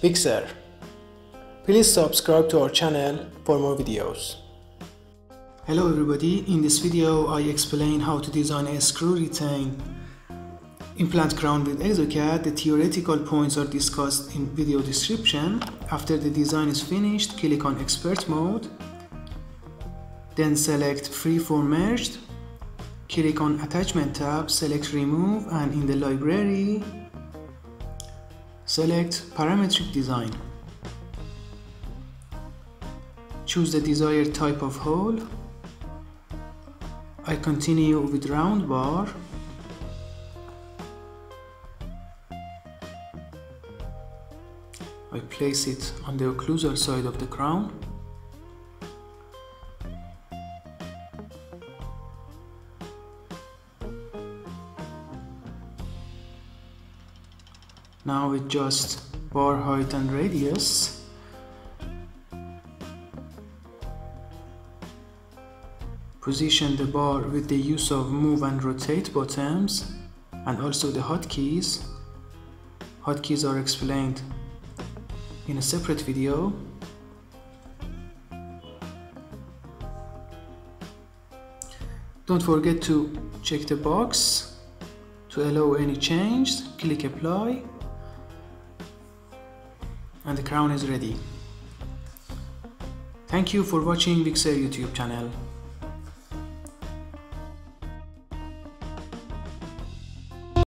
Pixar. Please subscribe to our channel for more videos. Hello everybody, in this video I explain how to design a screw retain implant crown with Exocad. The theoretical points are discussed in video description. After the design is finished, click on expert mode. Then select freeform merged. Click on attachment tab, select remove, and in the library select parametric design. Choose the desired type of hole. I continue with round bar. I place it on the occlusal side of the crown. Now with just bar height and radius, position the bar with the use of move and rotate buttons and also the hotkeys. Hotkeys are explained in a separate video. Don't forget to check the box to allow any change. Click apply and the crown is ready. Thank you for watching Pixar YouTube channel.